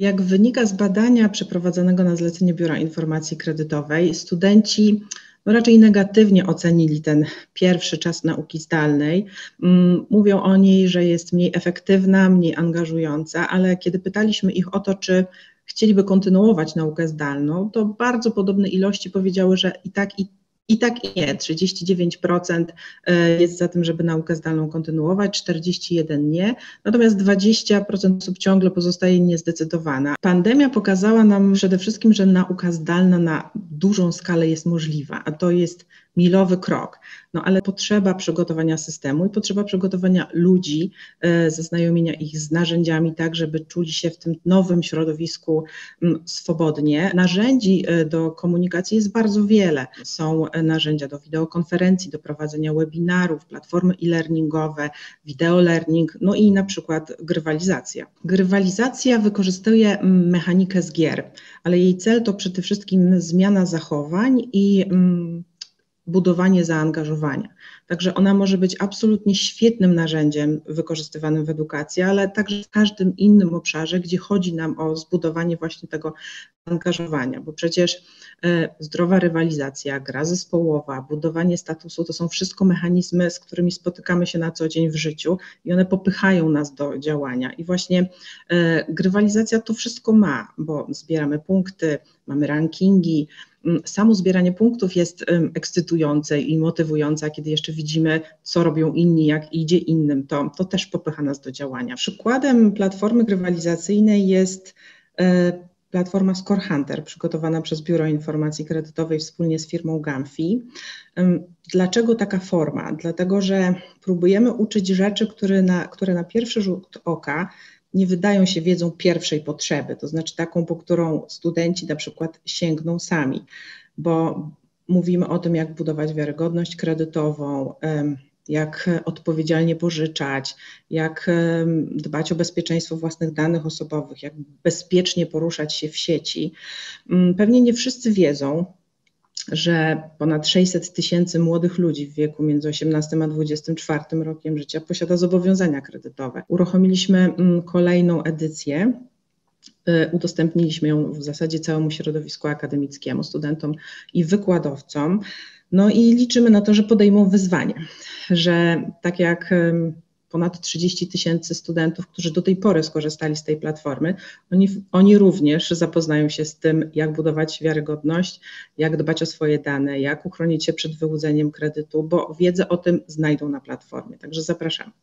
Jak wynika z badania przeprowadzonego na zlecenie Biura Informacji Kredytowej, studenci raczej negatywnie ocenili ten pierwszy czas nauki zdalnej. Mówią o niej, że jest mniej efektywna, mniej angażująca, ale kiedy pytaliśmy ich o to, czy chcieliby kontynuować naukę zdalną, to bardzo podobne ilości powiedziały, że i tak i nie. 39% jest za tym, żeby naukę zdalną kontynuować, 41% nie, natomiast 20% osób ciągle pozostaje niezdecydowana. Pandemia pokazała nam przede wszystkim, że nauka zdalna na dużą skalę jest możliwa, a to jest milowy krok, no ale potrzeba przygotowania systemu i potrzeba przygotowania ludzi, zaznajomienia ich z narzędziami tak, żeby czuli się w tym nowym środowisku swobodnie. Narzędzi do komunikacji jest bardzo wiele. Są narzędzia do wideokonferencji, do prowadzenia webinarów, platformy e-learningowe, video-learning, no i na przykład grywalizacja. Grywalizacja wykorzystuje mechanikę z gier, ale jej cel to przede wszystkim zmiana zachowań i budowanie zaangażowania. Także ona może być absolutnie świetnym narzędziem wykorzystywanym w edukacji, ale także w każdym innym obszarze, gdzie chodzi nam o zbudowanie właśnie tego angażowania, bo przecież zdrowa rywalizacja, gra zespołowa, budowanie statusu to są wszystko mechanizmy, z którymi spotykamy się na co dzień w życiu i one popychają nas do działania. I właśnie grywalizacja to wszystko ma, bo zbieramy punkty, mamy rankingi. Samo zbieranie punktów jest ekscytujące i motywujące, a kiedy jeszcze widzimy, co robią inni, jak idzie innym, to też popycha nas do działania. Przykładem platformy grywalizacyjnej jest Platforma ScoreHunter, przygotowana przez Biuro Informacji Kredytowej wspólnie z firmą Gamfi. Dlaczego taka forma? Dlatego, że próbujemy uczyć rzeczy, które na pierwszy rzut oka nie wydają się wiedzą pierwszej potrzeby, to znaczy taką, po którą studenci na przykład sięgną sami, bo mówimy o tym, jak budować wiarygodność kredytową, jak odpowiedzialnie pożyczać, jak dbać o bezpieczeństwo własnych danych osobowych, jak bezpiecznie poruszać się w sieci. Pewnie nie wszyscy wiedzą, że ponad 600 000 młodych ludzi w wieku między 18 a 24 rokiem życia posiada zobowiązania kredytowe. Uruchomiliśmy kolejną edycję, udostępniliśmy ją w zasadzie całemu środowisku akademickiemu, studentom i wykładowcom. No i liczymy na to, że podejmą wyzwanie, że tak jak ponad 30 000 studentów, którzy do tej pory skorzystali z tej platformy, oni również zapoznają się z tym, jak budować wiarygodność, jak dbać o swoje dane, jak uchronić się przed wyłudzeniem kredytu, bo wiedzę o tym znajdą na platformie. Także zapraszamy.